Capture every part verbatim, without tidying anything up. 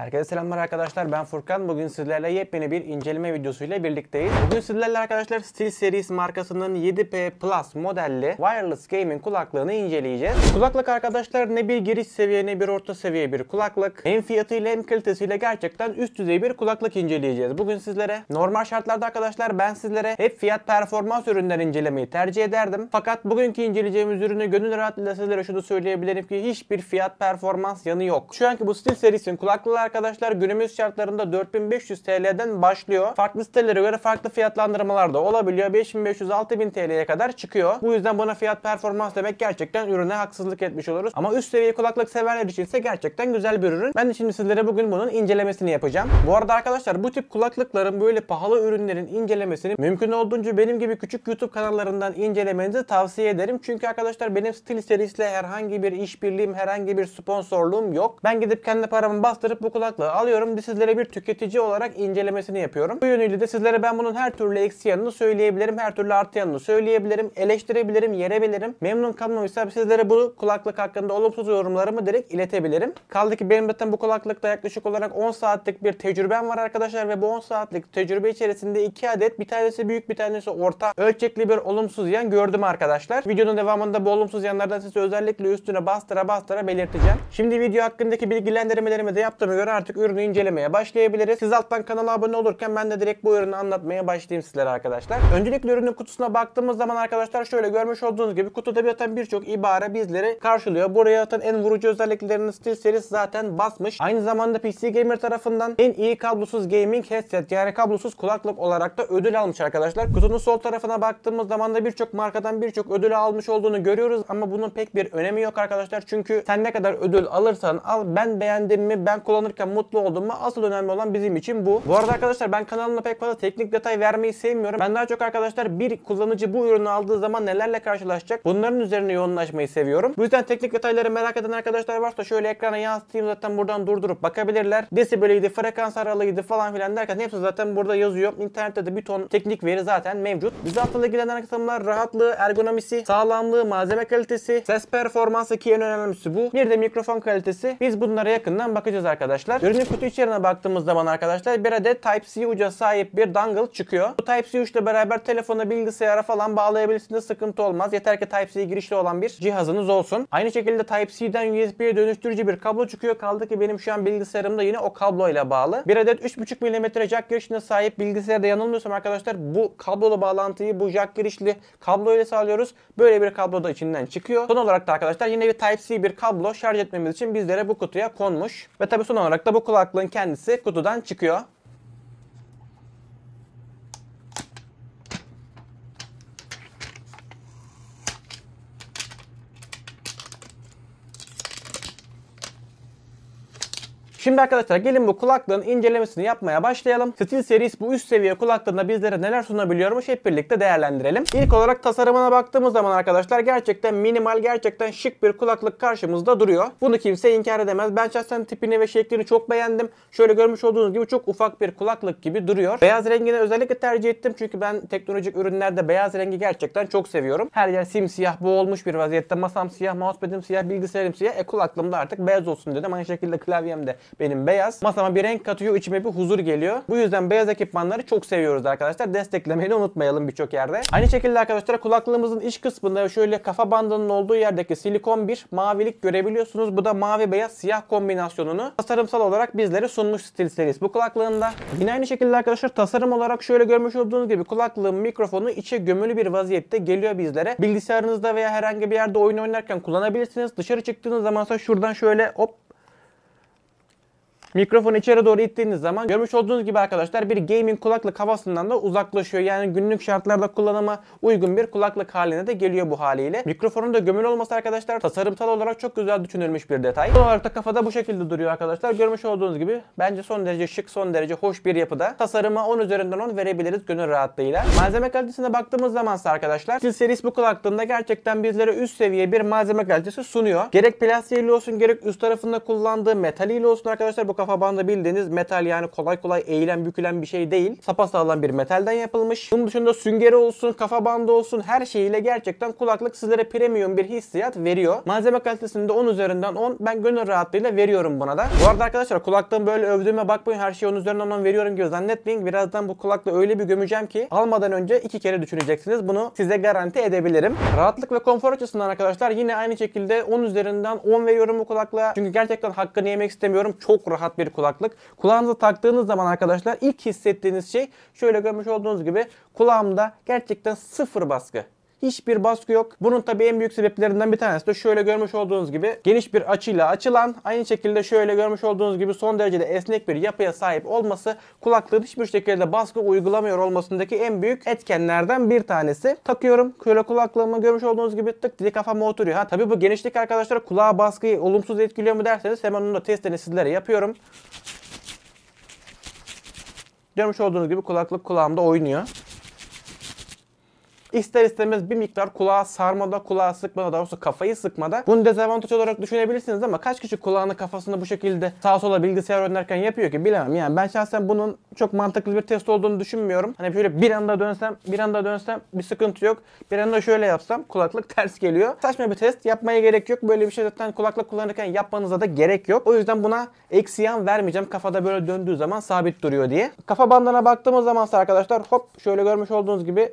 Herkese selamlar arkadaşlar, ben Furkan. Bugün sizlerle yepyeni bir inceleme videosuyla birlikteyiz. Bugün sizlerle arkadaşlar SteelSeries markasının yedi P Plus modelli wireless gaming kulaklığını inceleyeceğiz. Kulaklık arkadaşlar ne bir giriş seviye ne bir orta seviye bir kulaklık. Hem fiyatıyla hem kalitesiyle gerçekten üst düzey bir kulaklık inceleyeceğiz. Bugün sizlere normal şartlarda arkadaşlar ben sizlere hep fiyat performans ürünler incelemeyi tercih ederdim. Fakat bugünkü inceleyeceğimiz ürünü gönül rahatlığıyla sizlere şunu söyleyebilirim ki hiçbir fiyat performans yanı yok. Şu anki bu SteelSeries'in kulaklığı arkadaşlar günümüz şartlarında dört bin beş yüz T L'den başlıyor. Farklı sitelere göre farklı fiyatlandırmalar da olabiliyor. beş bin beş yüz altı bin T L'ye kadar çıkıyor. Bu yüzden buna fiyat performans demek gerçekten ürüne haksızlık etmiş oluruz. Ama üst seviye kulaklık severler için ise gerçekten güzel bir ürün. Ben de şimdi sizlere bugün bunun incelemesini yapacağım. Bu arada arkadaşlar bu tip kulaklıkların, böyle pahalı ürünlerin incelemesini mümkün olduğunca benim gibi küçük YouTube kanallarından incelemenizi tavsiye ederim. Çünkü arkadaşlar benim SteelSeries'le herhangi bir işbirliğim, herhangi bir sponsorluğum yok. Ben gidip kendi paramı bastırıp bu kulaklığı alıyorum ve sizlere bir tüketici olarak incelemesini yapıyorum. Bu yönüyle de sizlere ben bunun her türlü eksi yanını söyleyebilirim, her türlü artı yanını söyleyebilirim, eleştirebilirim, yerebilirim. Memnun kalmamışsam sizlere bu kulaklık hakkında olumsuz yorumlarımı direkt iletebilirim. Kaldı ki benim zaten bu kulaklıkta yaklaşık olarak on saatlik bir tecrübem var arkadaşlar ve bu on saatlik tecrübe içerisinde iki adet, bir tanesi büyük bir tanesi orta ölçekli bir olumsuz yan gördüm arkadaşlar. Videonun devamında bu olumsuz yanlardan size özellikle üstüne bastıra bastıra belirteceğim. Şimdi video hakkındaki bilgilendirmelerimi de yaptığımı göre artık ürünü incelemeye başlayabiliriz. Siz alttan kanala abone olurken ben de direkt bu ürünü anlatmaya başlayayım sizlere arkadaşlar. Öncelikle ürünün kutusuna baktığımız zaman arkadaşlar şöyle görmüş olduğunuz gibi kutuda zaten birçok ibare bizleri karşılıyor. Buraya atan en vurucu özelliklerini SteelSeries zaten basmış. Aynı zamanda P C Gamer tarafından en iyi kablosuz gaming headset, yani kablosuz kulaklık olarak da ödül almış arkadaşlar. Kutunun sol tarafına baktığımız zaman da birçok markadan birçok ödül almış olduğunu görüyoruz ama bunun pek bir önemi yok arkadaşlar. Çünkü sen ne kadar ödül alırsan al, ben beğendim mi, ben kullanırken mutlu oldum mu, asıl önemli olan bizim için bu. Bu arada arkadaşlar ben kanalımda pek fazla teknik detay vermeyi sevmiyorum. Ben daha çok arkadaşlar bir kullanıcı bu ürünü aldığı zaman nelerle karşılaşacak, bunların üzerine yoğunlaşmayı seviyorum. Bu yüzden teknik detayları merak eden arkadaşlar varsa şöyle ekrana yansıtayım, zaten buradan durdurup bakabilirler. Desibeliydi, frekans aralığıydı falan filan derken hepsi zaten burada yazıyor. İnternette de bir ton teknik veri zaten mevcut. Bizi altında ilgilenen kısımlar rahatlığı, ergonomisi, sağlamlığı, malzeme kalitesi, ses performansı ki en önemlisi bu. Bir de mikrofon kalitesi. Biz bunlara yakından bakacağız arkadaşlar. Ürünün kutu içeriğine baktığımız zaman arkadaşlar bir adet Type-C uca sahip bir dongle çıkıyor. Bu Type-C uçla beraber telefona, bilgisayara falan bağlayabilirsiniz. Sıkıntı olmaz. Yeter ki Type-C girişli olan bir cihazınız olsun. Aynı şekilde Type-C'den U S B'ye dönüştürücü bir kablo çıkıyor. Kaldı ki benim şu an bilgisayarımda yine o kabloyla bağlı. Bir adet üç buçuk milimetre jack girişine sahip, bilgisayarda yanılmıyorsam arkadaşlar bu kablolu bağlantıyı bu jack girişli kablo ile sağlıyoruz. Böyle bir kablo da içinden çıkıyor. Son olarak da arkadaşlar yine bir Type-C bir kablo şarj etmemiz için bizlere bu kutuya konmuş. Ve tabi son olarak olarak da bu kulaklığın kendisi kutudan çıkıyor. Şimdi arkadaşlar gelin bu kulaklığın incelemesini yapmaya başlayalım. SteelSeries bu üst seviye kulaklığında bizlere neler sunabiliyormuş hep birlikte değerlendirelim. İlk olarak tasarımına baktığımız zaman arkadaşlar gerçekten minimal, gerçekten şık bir kulaklık karşımızda duruyor. Bunu kimse inkar edemez. Ben şahsen tipini ve şeklini çok beğendim. Şöyle görmüş olduğunuz gibi çok ufak bir kulaklık gibi duruyor. Beyaz rengini özellikle tercih ettim çünkü ben teknolojik ürünlerde beyaz rengi gerçekten çok seviyorum. Her yer simsiyah boğulmuş bir vaziyette. Masam siyah, mousepad'im siyah, bilgisayarım siyah. E kulaklığımda artık beyaz olsun dedim. Aynı şekilde klavyemde benim beyaz. Masama bir renk katıyor, içime bir huzur geliyor. Bu yüzden beyaz ekipmanları çok seviyoruz arkadaşlar. Desteklemeyi unutmayalım birçok yerde. Aynı şekilde arkadaşlar kulaklığımızın iç kısmında şöyle kafa bandının olduğu yerdeki silikon bir mavilik görebiliyorsunuz. Bu da mavi beyaz siyah kombinasyonunu tasarımsal olarak bizlere sunmuş SteelSeries bu kulaklığında. Yine aynı şekilde arkadaşlar tasarım olarak şöyle görmüş olduğunuz gibi kulaklığın mikrofonu içe gömülü bir vaziyette geliyor bizlere. Bilgisayarınızda veya herhangi bir yerde oyun oynarken kullanabilirsiniz. Dışarı çıktığınız zamansa şuradan şöyle hop mikrofonu içeri doğru ittiğiniz zaman görmüş olduğunuz gibi arkadaşlar bir gaming kulaklık havasından da uzaklaşıyor. Yani günlük şartlarda kullanıma uygun bir kulaklık haline de geliyor bu haliyle. Mikrofonun da gömülü olması arkadaşlar tasarımsal olarak çok güzel düşünülmüş bir detay. Son olarak da kafada bu şekilde duruyor arkadaşlar. Görmüş olduğunuz gibi bence son derece şık, son derece hoş bir yapıda. Tasarıma on üzerinden on verebiliriz gönül rahatlığıyla. Malzeme kalitesine baktığımız zamansa arkadaşlar SteelSeries bu kulaklığında gerçekten bizlere üst seviye bir malzeme kalitesi sunuyor. Gerek plastiğiyle olsun, gerek üst tarafında kullandığı metaliyle olsun arkadaşlar bu kafa bandı bildiğiniz metal, yani kolay kolay eğilen bükülen bir şey değil. Sapasağlam bir metalden yapılmış. Bunun dışında süngeri olsun, kafa bandı olsun, her şeyiyle gerçekten kulaklık sizlere premium bir hissiyat veriyor. Malzeme kalitesinde on üzerinden on. Ben gönül rahatlığıyla veriyorum buna da. Bu arada arkadaşlar kulaklığın böyle övdüğüme bakmayın. Her şeyi on üzerinden on veriyorum gibi zannetmeyin. Birazdan bu kulaklığı öyle bir gömeceğim ki almadan önce iki kere düşüneceksiniz. Bunu size garanti edebilirim. Rahatlık ve konfor açısından arkadaşlar yine aynı şekilde on üzerinden on veriyorum bu kulaklığa. Çünkü gerçekten hakkını yemek istemiyorum. Çok rahat bir kulaklık. Kulağınıza taktığınız zaman arkadaşlar ilk hissettiğiniz şey şöyle görmüş olduğunuz gibi, kulağımda gerçekten sıfır baskı. Hiçbir baskı yok. Bunun tabii en büyük sebeplerinden bir tanesi de şöyle görmüş olduğunuz gibi geniş bir açıyla açılan, aynı şekilde şöyle görmüş olduğunuz gibi son derecede esnek bir yapıya sahip olması, kulaklığın hiçbir şekilde baskı uygulamıyor olmasındaki en büyük etkenlerden bir tanesi. Takıyorum, şöyle kulaklığımı görmüş olduğunuz gibi tık diye kafama oturuyor. Ha tabii bu genişlik arkadaşlar kulağa baskıyı olumsuz etkiliyor mu derseniz hemen onu da testini sizlere yapıyorum. Görmüş olduğunuz gibi kulaklık kulağımda oynuyor. İster istemez bir miktar kulağa sarmada, kulağa sıkmada, daha doğrusu kafayı sıkmada. Bunu dezavantaj olarak düşünebilirsiniz ama kaç kişi kulağını kafasını bu şekilde sağa sola bilgisayar oynarken yapıyor ki, bilemem yani. Ben şahsen bunun çok mantıklı bir test olduğunu düşünmüyorum. Hani şöyle bir anda dönsem, bir anda dönsem bir sıkıntı yok. Bir anda şöyle yapsam kulaklık ters geliyor. Saçma bir test, yapmaya gerek yok. Böyle bir şey zaten kulaklık kullanırken yapmanıza da gerek yok. O yüzden buna eksi yan vermeyeceğim. Kafada böyle döndüğü zaman sabit duruyor diye. Kafa bandına baktığımız zamansa arkadaşlar hop şöyle görmüş olduğunuz gibi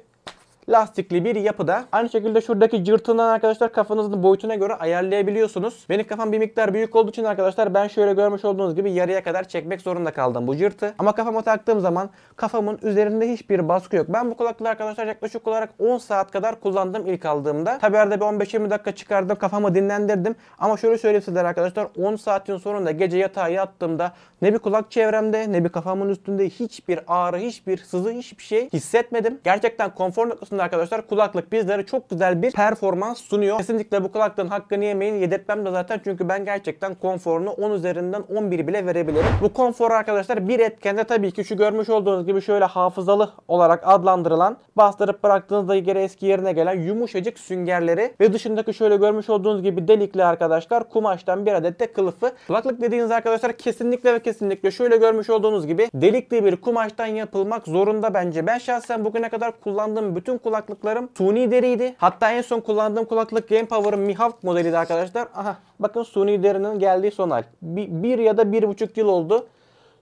lastikli bir yapıda. Aynı şekilde şuradaki cırtından arkadaşlar kafanızın boyutuna göre ayarlayabiliyorsunuz. Benim kafam bir miktar büyük olduğu için arkadaşlar ben şöyle görmüş olduğunuz gibi yarıya kadar çekmek zorunda kaldım bu cırtı. Ama kafama taktığım zaman kafamın üzerinde hiçbir baskı yok. Ben bu kulaklığı arkadaşlar yaklaşık olarak on saat kadar kullandım ilk aldığımda. Tabi arada bir on beş yirmi dakika çıkardım, kafamı dinlendirdim. Ama şöyle söyleyeyim sizlere arkadaşlar, on saatin sonunda gece yatağa yattığımda ne bir kulak çevremde ne bir kafamın üstünde hiçbir ağrı, hiçbir sızı, hiçbir şey hissetmedim. Gerçekten konfor noktasında arkadaşlar kulaklık bizlere çok güzel bir performans sunuyor. Kesinlikle bu kulaklığın hakkını yemeyin. Yedirtmem de zaten, çünkü ben gerçekten konforunu on üzerinden on bir bile verebilirim. Bu konfor arkadaşlar bir etken de tabii ki şu görmüş olduğunuz gibi şöyle hafızalı olarak adlandırılan, bastırıp bıraktığınızda geri eski yerine gelen yumuşacık süngerleri ve dışındaki şöyle görmüş olduğunuz gibi delikli arkadaşlar kumaştan bir adet de kılıfı. Kulaklık dediğiniz arkadaşlar kesinlikle ve kesinlikle şöyle görmüş olduğunuz gibi delikli bir kumaştan yapılmak zorunda bence. Ben şahsen bugüne kadar kullandığım bütün kulaklıklarım suni deriydi. Hatta en son kullandığım kulaklık Game Power'ın M.Hawk modeliydi arkadaşlar. Aha bakın, suni derinin geldiği son hal. Bir, bir ya da bir buçuk yıl oldu.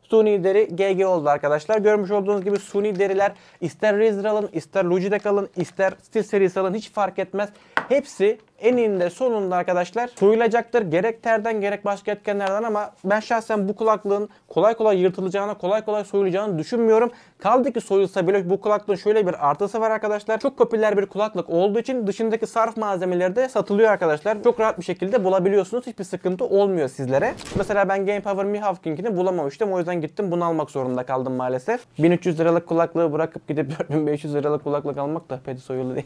Suni deri G G oldu arkadaşlar. Görmüş olduğunuz gibi suni deriler ister Razer alın, ister Logitech alın, ister SteelSeries alın, hiç fark etmez. Hepsi eninde sonunda arkadaşlar soyulacaktır. Gerek terden gerek başka etkenlerden, ama ben şahsen bu kulaklığın kolay kolay yırtılacağını, kolay kolay soyulacağını düşünmüyorum. Kaldı ki soyulsa bile bu kulaklığın şöyle bir artısı var arkadaşlar. Çok popüler bir kulaklık olduğu için dışındaki sarf malzemeleri de satılıyor arkadaşlar. Çok rahat bir şekilde bulabiliyorsunuz. Hiçbir sıkıntı olmuyor sizlere. Mesela ben Game Power M.Hawk'ınkini bulamamıştım. O yüzden gittim bunu almak zorunda kaldım maalesef. bin üç yüz liralık kulaklığı bırakıp gidip dört bin beş yüz liralık kulaklık almak da pedi soyuldu diye.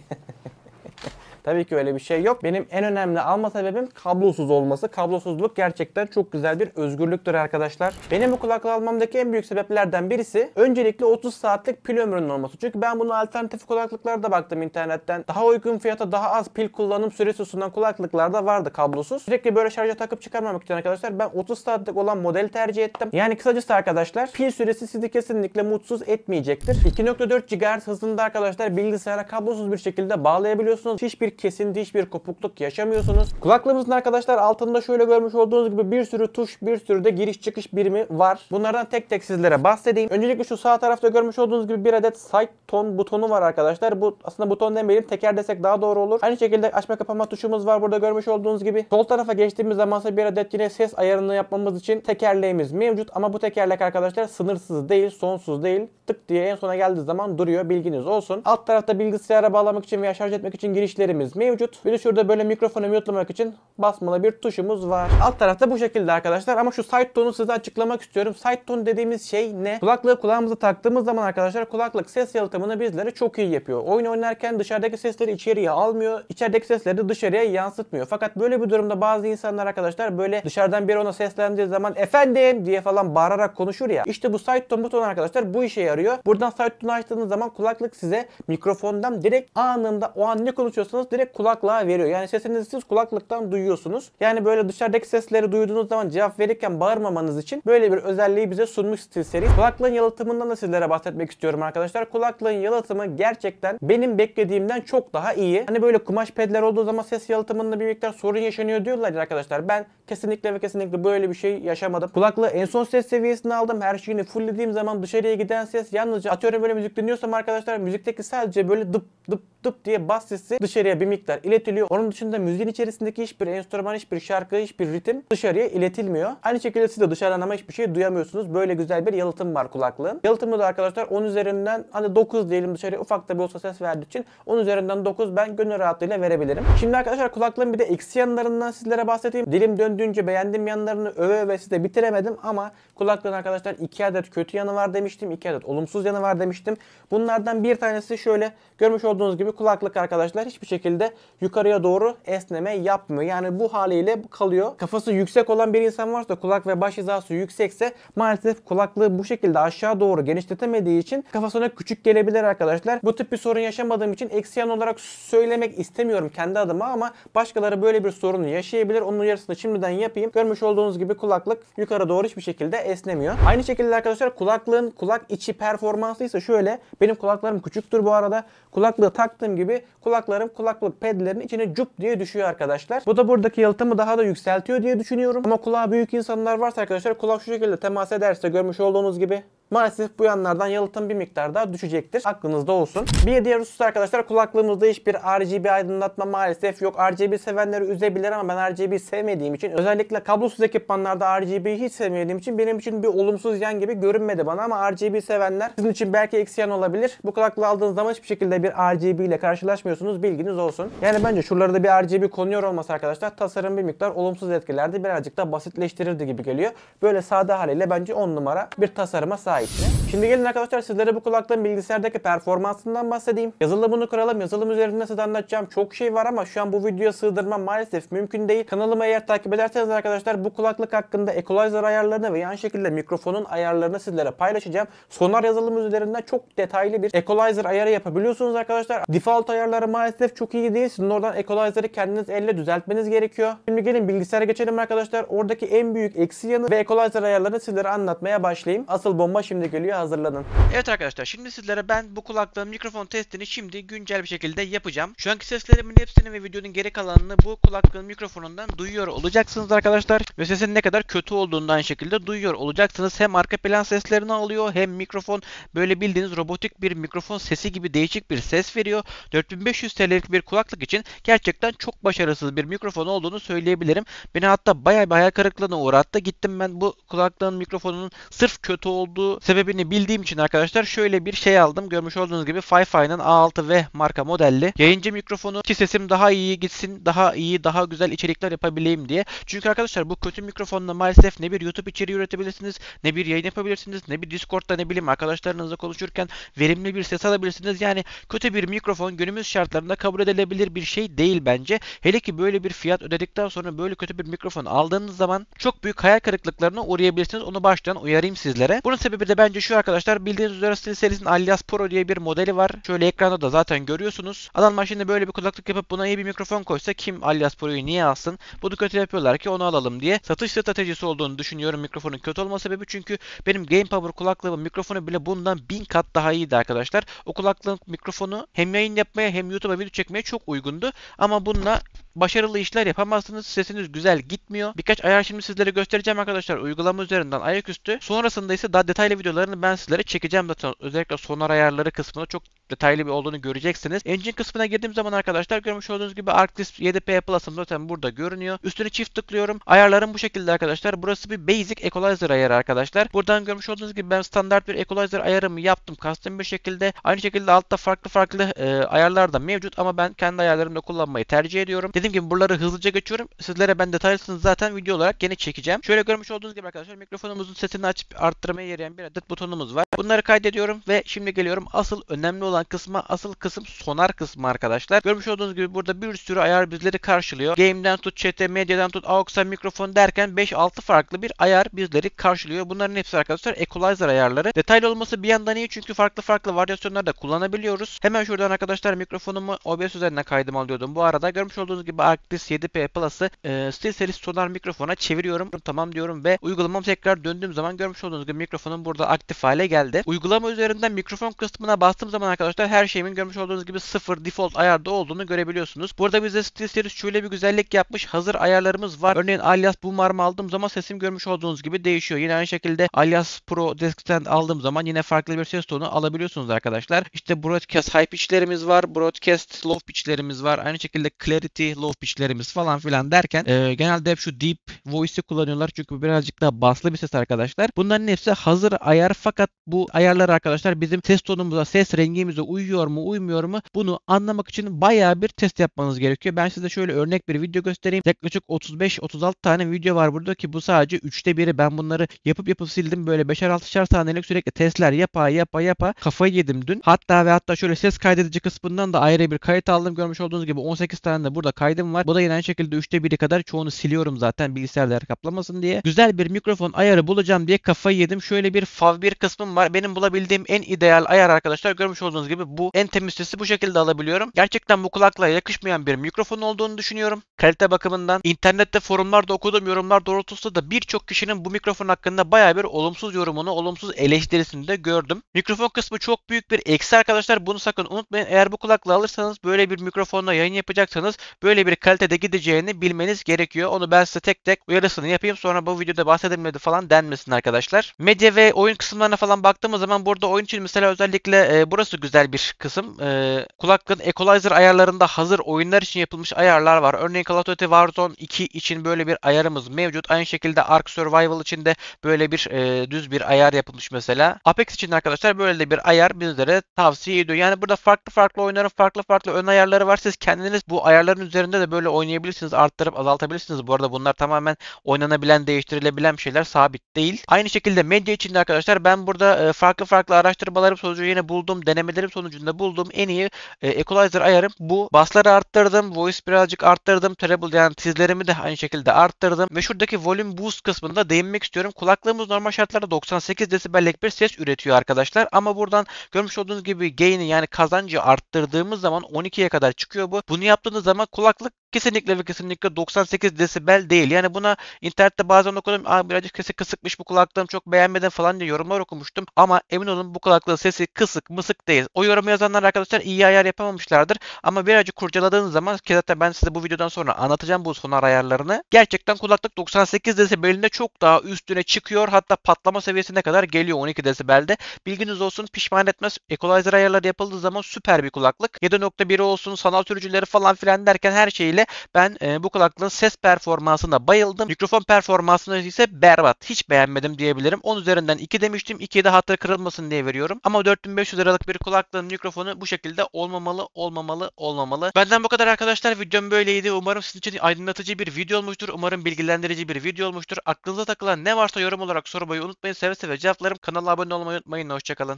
Tabii ki öyle bir şey yok. Benim en önemli alma sebebim kablosuz olması. Kablosuzluk gerçekten çok güzel bir özgürlüktür arkadaşlar. Benim bu kulaklığı almamdaki en büyük sebeplerden birisi öncelikle otuz saatlik pil ömrünün olması. Çünkü ben bunu alternatif kulaklıklarda baktım internetten. Daha uygun fiyata daha az pil kullanım süresi sunan kulaklıklarda vardı kablosuz. Sürekli böyle şarja takıp çıkarmamak için arkadaşlar ben otuz saatlik olan modeli tercih ettim. Yani kısacası arkadaşlar pil süresi sizi kesinlikle mutsuz etmeyecektir. iki nokta dört gigahertz hızında arkadaşlar bilgisayara kablosuz bir şekilde bağlayabiliyorsunuz. Hiçbir kesinti, hiçbir kopukluk yaşamıyorsunuz. Kulaklığımızın arkadaşlar altında şöyle görmüş olduğunuz gibi bir sürü tuş, bir sürü de giriş çıkış birimi var. Bunlardan tek tek sizlere bahsedeyim. Öncelikle şu sağ tarafta görmüş olduğunuz gibi bir adet side tone butonu var arkadaşlar. Bu aslında buton demeyelim, teker desek daha doğru olur. Aynı şekilde açma kapama tuşumuz var burada görmüş olduğunuz gibi. Sol tarafa geçtiğimiz zamansa bir adet yine ses ayarını yapmamız için tekerleğimiz mevcut. Ama bu tekerlek arkadaşlar sınırsız değil, sonsuz değil. Tık diye en sona geldiği zaman duruyor, bilginiz olsun. Alt tarafta bilgisayara bağlamak için veya şarj etmek için girişlerimiz mevcut. Bir de şurada böyle mikrofonu mute'lamak için basmalı bir tuşumuz var. Alt tarafta bu şekilde arkadaşlar, ama şu side tone'u size açıklamak istiyorum. Side tone dediğimiz şey ne? Kulaklığı kulağımıza taktığımız zaman arkadaşlar kulaklık ses yalıtımını bizlere çok iyi yapıyor. Oyun oynarken dışarıdaki sesleri içeriye almıyor, içerideki sesleri de dışarıya yansıtmıyor. Fakat böyle bir durumda bazı insanlar arkadaşlar böyle dışarıdan biri ona seslendiği zaman efendim diye falan bağırarak konuşur ya. İşte bu side tone butonu arkadaşlar bu işe yarıyor. Buradan side tone'u açtığınız zaman kulaklık size mikrofondan direkt anında o an ne konuşuyorsanız direkt kulaklığa veriyor. Yani sesinizi siz kulaklıktan duyuyorsunuz. Yani böyle dışarıdaki sesleri duyduğunuz zaman cevap verirken bağırmamanız için böyle bir özelliği bize sunmuş SteelSeries. Kulaklığın yalıtımından da sizlere bahsetmek istiyorum arkadaşlar. Kulaklığın yalıtımı gerçekten benim beklediğimden çok daha iyi. Hani böyle kumaş pedler olduğu zaman ses yalıtımında bir miktar sorun yaşanıyor diyorlar arkadaşlar. Ben kesinlikle ve kesinlikle böyle bir şey yaşamadım. Kulaklığı en son ses seviyesine aldım. Her şeyini fullediğim zaman dışarıya giden ses, yalnızca atıyorum böyle müzik dinliyorsam arkadaşlar, müzikteki sadece böyle dıp dıp dıp diye bas sesi dışarıya bir miktar iletiliyor. Onun dışında müziğin içerisindeki hiçbir enstrüman, hiçbir şarkı, hiçbir ritim dışarıya iletilmiyor. Aynı şekilde siz de dışarıdan ama hiçbir şey duyamıyorsunuz. Böyle güzel bir yalıtım var kulaklığın. Yalıtımı da arkadaşlar on üzerinden hani dokuz diyelim, dışarıya ufak da bir olsa ses verdiği için on üzerinden dokuz ben gönül rahatlığıyla verebilirim. Şimdi arkadaşlar kulaklığın bir de eksi yanlarından sizlere bahsedeyim. Dilim döndüğünce beğendim yanlarını, öve öve size bitiremedim ama kulaklığın arkadaşlar iki adet kötü yanı var demiştim. iki adet olumsuz yanı var demiştim. Bunlardan bir tanesi şöyle, görmüş olduğunuz gibi kulaklık arkadaşlar hiçbir şekilde yukarıya doğru esneme yapmıyor. Yani bu haliyle kalıyor. Kafası yüksek olan bir insan varsa, kulak ve baş hizası yüksekse maalesef kulaklığı bu şekilde aşağı doğru genişletemediği için kafasına küçük gelebilir arkadaşlar. Bu tip bir sorun yaşamadığım için eksi yan olarak söylemek istemiyorum kendi adıma ama başkaları böyle bir sorunu yaşayabilir. Onun uyarısını şimdiden yapayım. Görmüş olduğunuz gibi kulaklık yukarı doğru hiçbir şekilde esnemiyor. Aynı şekilde arkadaşlar kulaklığın kulak içi performansı ise şöyle. Benim kulaklarım küçüktür bu arada. Kulaklığı taktığım gibi kulaklarım kulaklık pedlerinin içine cup diye düşüyor arkadaşlar. Bu da buradaki yalıtımı daha da yükseltiyor diye düşünüyorum. Ama kulağı büyük insanlar varsa arkadaşlar, kulak şu şekilde temas ederse görmüş olduğunuz gibi maalesef bu yanlardan yalıtım bir miktar daha düşecektir. Aklınızda olsun. Bir diğer husus arkadaşlar, kulaklığımızda hiçbir R G B aydınlatma maalesef yok. R G B sevenleri üzebilir ama ben R G B sevmediğim için, özellikle kablosuz ekipmanlarda R G B'yi hiç sevmediğim için benim için bir olumsuz yan gibi görünmedi bana ama R G B sevenler sizin için belki eksi yan olabilir. Bu kulaklığı aldığınız zaman hiçbir şekilde bir R G B ile karşılaşmıyorsunuz. Bilginiz olsun. Yani bence şuralarda bir R G B konuyor olması arkadaşlar, tasarım bir miktar olumsuz etkilerde birazcık da basitleştirirdi gibi geliyor. Böyle sade haliyle bence on numara bir tasarıma sahip. Şimdi gelin arkadaşlar sizlere bu kulaklığın bilgisayardaki performansından bahsedeyim. Yazılımını kıralım. Yazılım üzerinde size anlatacağım çok şey var ama şu an bu videoya sığdırmam maalesef mümkün değil. Kanalıma eğer takip ederseniz arkadaşlar bu kulaklık hakkında equalizer ayarlarını ve yan şekilde mikrofonun ayarlarını sizlere paylaşacağım. Sonar yazılımı üzerinden çok detaylı bir equalizer ayarı yapabiliyorsunuz arkadaşlar. Default ayarları maalesef çok iyi değil. Sizin oradan equalizer'ı kendiniz elle düzeltmeniz gerekiyor. Şimdi gelin bilgisayara geçelim arkadaşlar. Oradaki en büyük eksi yanı ve equalizer ayarlarını sizlere anlatmaya başlayayım. Asıl bomba şimdi geliyor, hazırlanın. Evet arkadaşlar, şimdi sizlere ben bu kulaklığın mikrofon testini şimdi güncel bir şekilde yapacağım. Şu anki seslerimin hepsini ve videonun geri kalanını bu kulaklığın mikrofonundan duyuyor olacaksınız arkadaşlar. Ve sesin ne kadar kötü olduğundan şekilde duyuyor olacaksınız. Hem arka plan seslerini alıyor hem mikrofon böyle bildiğiniz robotik bir mikrofon sesi gibi değişik bir ses veriyor. dört bin beş yüz TL'lik bir kulaklık için gerçekten çok başarısız bir mikrofon olduğunu söyleyebilirim. Beni hatta bayağı bir hayal kırıklığına uğrattı. Gittim ben bu kulaklığın mikrofonunun sırf kötü olduğu sebebini bildiğim için arkadaşlar şöyle bir şey aldım. Görmüş olduğunuz gibi FIFINE'ın A altı V marka modelli yayıncı mikrofonu ki sesim daha iyi gitsin, daha iyi, daha güzel içerikler yapabileyim diye. Çünkü arkadaşlar bu kötü mikrofonla maalesef ne bir YouTube içeriği üretebilirsiniz, ne bir yayın yapabilirsiniz, ne bir Discord'da ne bileyim arkadaşlarınızla konuşurken verimli bir ses alabilirsiniz. Yani kötü bir mikrofon günümüz şartlarında kabul edilebilir bir şey değil bence. Hele ki böyle bir fiyat ödedikten sonra böyle kötü bir mikrofon aldığınız zaman çok büyük hayal kırıklıklarına uğrayabilirsiniz. Onu baştan uyarayım sizlere. Bunun sebebi bir de bence şu arkadaşlar, bildiğiniz üzere SteelSeries'in Alias Pro diye bir modeli var. Şöyle ekranda da zaten görüyorsunuz. Adamlar şimdi böyle bir kulaklık yapıp buna iyi bir mikrofon koysa kim Alias Pro'yu niye alsın? Bunu kötü yapıyorlar ki onu alalım diye. Satış stratejisi olduğunu düşünüyorum mikrofonun kötü olma sebebi. Çünkü benim Game Power kulaklığımın mikrofonu bile bundan bin kat daha iyiydi arkadaşlar. O kulaklığın mikrofonu hem yayın yapmaya hem YouTube'a video çekmeye çok uygundu. Ama bununla başarılı işler yapamazsınız. Sesiniz güzel gitmiyor. Birkaç ayar şimdi sizlere göstereceğim arkadaşlar. Uygulama üzerinden ayaküstü. Sonrasında ise daha detaylı videolarını ben sizlere çekeceğim zaten. Özellikle sonar ayarları kısmında çok detaylı bir olduğunu göreceksiniz. Engine kısmına girdiğim zaman arkadaşlar görmüş olduğunuz gibi Arctis yedi P Plus'ım zaten burada görünüyor. Üstüne çift tıklıyorum. Ayarlarım bu şekilde arkadaşlar. Burası bir basic equalizer ayarı arkadaşlar. Buradan görmüş olduğunuz gibi ben standart bir equalizer ayarımı yaptım custom bir şekilde. Aynı şekilde altta farklı farklı e, ayarlar da mevcut ama ben kendi ayarlarımda kullanmayı tercih ediyorum. Dediğim gibi buraları hızlıca geçiyorum. Sizlere ben detaylısını zaten video olarak gene çekeceğim. Şöyle görmüş olduğunuz gibi arkadaşlar mikrofonumuzun sesini açıp arttırmaya yarayan bir bir adet butonumuz var. Bunları kaydediyorum ve şimdi geliyorum asıl önemli olan kısma. Asıl kısım sonar kısmı arkadaşlar. Görmüş olduğunuz gibi burada bir sürü ayar bizleri karşılıyor. Game'den tut chat'e, medyadan tut A U X'a, mikrofon derken beş altı farklı bir ayar bizleri karşılıyor. Bunların hepsi arkadaşlar equalizer ayarları. Detaylı olması bir yandan iyi çünkü farklı farklı varyasyonları da kullanabiliyoruz. Hemen şuradan arkadaşlar mikrofonumu O B S üzerinden kaydım alıyordum. Bu arada görmüş olduğunuz gibi Arctis yedi P Plus'ı e, SteelSeries sonar mikrofona çeviriyorum. Tamam diyorum ve uygulamam tekrar döndüğüm zaman görmüş olduğunuz gibi mikrofonum burada aktif hale geldi. Uygulama üzerinden mikrofon kısmına bastığım zaman arkadaşlar her şeyimin görmüş olduğunuz gibi sıfır default ayarda olduğunu görebiliyorsunuz. Burada bize SteelSeries şöyle bir güzellik yapmış. Hazır ayarlarımız var. Örneğin Alias Boomer'ımı aldığım zaman sesim görmüş olduğunuz gibi değişiyor. Yine aynı şekilde Alias Pro Desk'ten aldığım zaman yine farklı bir ses tonu alabiliyorsunuz arkadaşlar. İşte Broadcast High Pitch'lerimiz var. Broadcast Low Pitch'lerimiz var. Aynı şekilde Clarity Low Pitch'lerimiz falan filan derken e, genelde hep şu Deep Voice'i kullanıyorlar. Çünkü birazcık daha baslı bir ses arkadaşlar. Bunların hepsi hazır ayar fakat bu ayarlar arkadaşlar bizim ses tonumuza, ses rengimize uyuyor mu, uymuyor mu? Bunu anlamak için bayağı bir test yapmanız gerekiyor. Ben size şöyle örnek bir video göstereyim. Yaklaşık otuz beş otuz altı tane video var burada ki bu sadece üçte biri. Ben bunları yapıp yapıp sildim. Böyle beşer altışer saniyelik sürekli testler yapa yapa yapa kafayı yedim dün. Hatta ve hatta şöyle ses kaydedici kısmından da ayrı bir kayıt aldım. Görmüş olduğunuz gibi on sekiz tane de burada kaydım var. Bu da yine aynı şekilde üçte biri kadar. Çoğunu siliyorum zaten bilgisayarlar kaplamasın diye. Güzel bir mikrofon ayarı bulacağım diye kafayı yedim. Şöyle bir Fav bir kısmım var. Benim bulabildiğim en ideal ayar arkadaşlar görmüş olduğunuz gibi bu. En temiz sesi bu şekilde alabiliyorum. Gerçekten bu kulaklığa yakışmayan bir mikrofon olduğunu düşünüyorum. Kalite bakımından. İnternette forumlarda okuduğum yorumlar doğrultusunda da birçok kişinin bu mikrofon hakkında bayağı bir olumsuz yorumunu, olumsuz eleştirisini de gördüm. Mikrofon kısmı çok büyük bir eksi arkadaşlar. Bunu sakın unutmayın. Eğer bu kulaklığı alırsanız böyle bir mikrofonla yayın yapacaksanız böyle bir kalitede gideceğini bilmeniz gerekiyor. Onu ben size tek tek uyarısını yapayım. Sonra bu videoda bahsedilmedi falan denmesin arkadaşlar. Medya ve oyun kısımlarına falan baktığımız zaman burada oyun için mesela özellikle e, burası güzel bir kısım. E, kulaklığın equalizer ayarlarında hazır oyunlar için yapılmış ayarlar var. Örneğin Call of Duty Warzone iki için böyle bir ayarımız mevcut. Aynı şekilde Ark Survival için de böyle bir e, düz bir ayar yapılmış mesela. Apex için arkadaşlar böyle de bir ayar bizlere tavsiye ediyor. Yani burada farklı farklı oyunların farklı farklı ön ayarları var. Siz kendiniz bu ayarların üzerinde de böyle oynayabilirsiniz. Arttırıp azaltabilirsiniz. Bu arada bunlar tamamen oynanabilen, değiştirilebilen şeyler, sabit değil. Aynı şekilde medya için de arkadaşlar ben burada e, farklı farklı araştırmalarım sonucu yine buldum. Denemelerim sonucunda buldum. En iyi e, equalizer ayarım bu. Basları arttırdım. Voice birazcık arttırdım. Treble yani tizlerimi de aynı şekilde arttırdım. Ve şuradaki volume boost kısmında değinmek istiyorum. Kulaklığımız normal şartlarda doksan sekiz desibellik bir ses üretiyor arkadaşlar. Ama buradan görmüş olduğunuz gibi gain'i yani kazancı arttırdığımız zaman on ikiye kadar çıkıyor bu. Bunu yaptığınız zaman kulaklık kesinlikle ve kesinlikle doksan sekiz desibel değil. Yani buna internette bazen okudum. Aa, birazcık sesi kısıkmış bu kulaklığım, çok beğenmedim falan diye yorumlar okumuştum. Ama emin olun bu kulaklığın sesi kısık mısık değil. O yorumu yazanlar arkadaşlar iyi ayar yapamamışlardır. Ama birazcık kurcaladığınız zaman ki zaten ben size bu videodan sonra anlatacağım bu sonar ayarlarını. Gerçekten kulaklık doksan sekiz desibelinde çok daha üstüne çıkıyor. Hatta patlama seviyesine kadar geliyor on iki desibelde. Bilginiz olsun, pişman etmez. Equalizer ayarları yapıldığı zaman süper bir kulaklık. yedi nokta bir olsun, sanal sürücüleri falan filan derken her şeyle ben e, bu kulaklığın ses performansına bayıldım. Mikrofon performansına ise berbat. Hiç beğenmedim diyebilirim. on üzerinden iki demiştim. ikiye de hatır kırılmasın diye veriyorum. Ama dört bin beş yüz liralık bir kulaklığın mikrofonu bu şekilde olmamalı, olmamalı, olmamalı. Benden bu kadar arkadaşlar. Videom böyleydi. Umarım sizin için aydınlatıcı bir video olmuştur. Umarım bilgilendirici bir video olmuştur. Aklınıza takılan ne varsa yorum olarak sormayı unutmayın. Seve seve cevaplarım. Kanala abone olmayı unutmayın. Hoşçakalın.